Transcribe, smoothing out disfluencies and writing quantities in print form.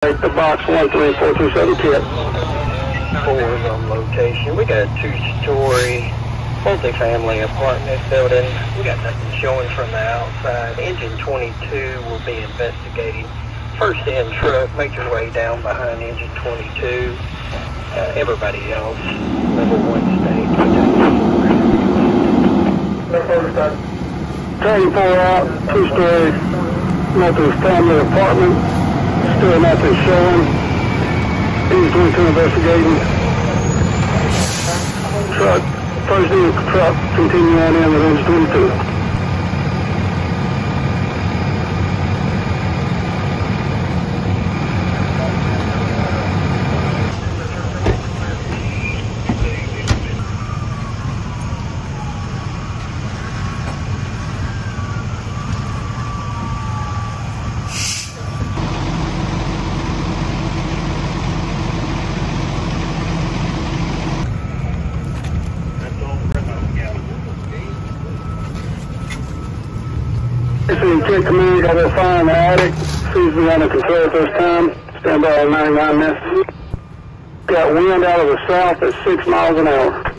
The box 13427 pit. Four's on location. We got a two-story multifamily apartment building. We got nothing showing from the outside. Engine 22 will be investigating. First in truck, make your way down behind engine 22. Everybody else, level 1 state. 34 out, two-story multifamily apartment. Still nothing showing. Engine 22 investigating. Truck, first in truck, continue on in with engine 22. Kid Command, I will find the attic. Sees me under control at this time. Stand by at 99 minutes. Got wind out of the south at 6 miles an hour.